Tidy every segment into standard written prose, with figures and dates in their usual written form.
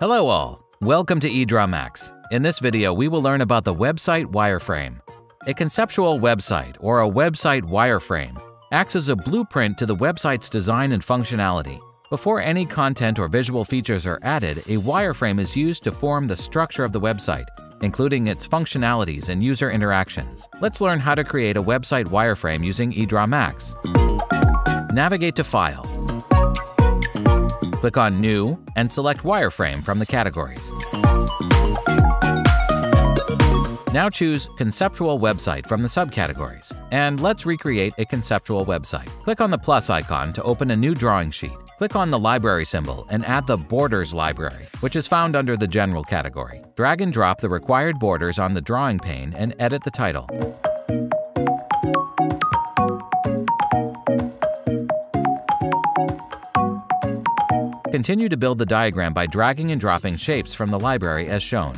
Hello all, welcome to Edraw Max. In this video, we will learn about the website wireframe. A conceptual website or a website wireframe acts as a blueprint to the website's design and functionality. Before any content or visual features are added, a wireframe is used to form the structure of the website, including its functionalities and user interactions. Let's learn how to create a website wireframe using Edraw Max. Navigate to File. Click on New and select Wireframe from the categories. Now choose Conceptual Website from the subcategories, and let's recreate a conceptual website. Click on the plus icon to open a new drawing sheet. Click on the library symbol and add the Borders library, which is found under the General category. Drag and drop the required borders on the drawing pane and edit the title. Continue to build the diagram by dragging and dropping shapes from the library as shown.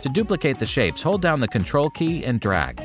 To duplicate the shapes, hold down the Control key and drag.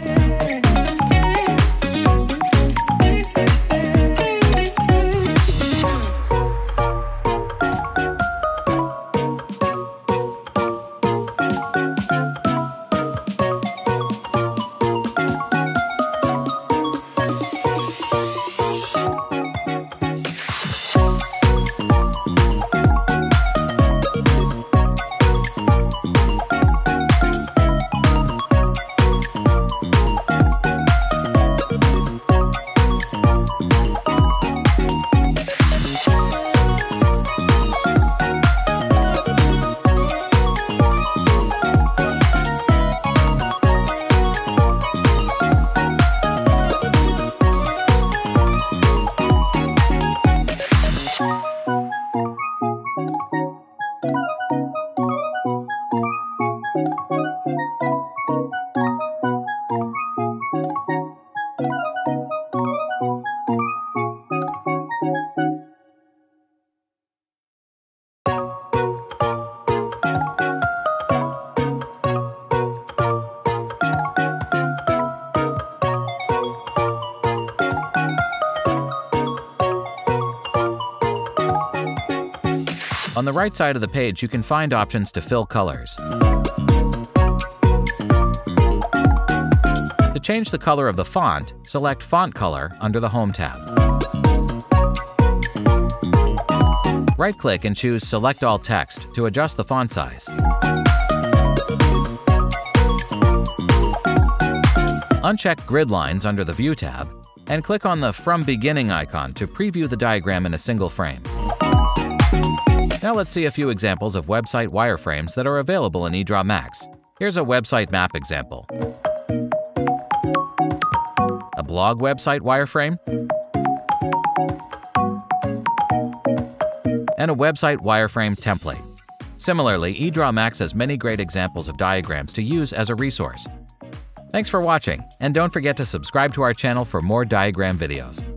On the right side of the page, you can find options to fill colors. To change the color of the font, select Font Color under the Home tab. Right-click and choose Select All Text to adjust the font size. Uncheck Grid Lines under the View tab, and click on the From Beginning icon to preview the diagram in a single frame. Now let's see a few examples of website wireframes that are available in Edraw Max. Here's a website map example, a blog website wireframe, and a website wireframe template. Similarly, Edraw Max has many great examples of diagrams to use as a resource. Thanks for watching, and don't forget to subscribe to our channel for more diagram videos.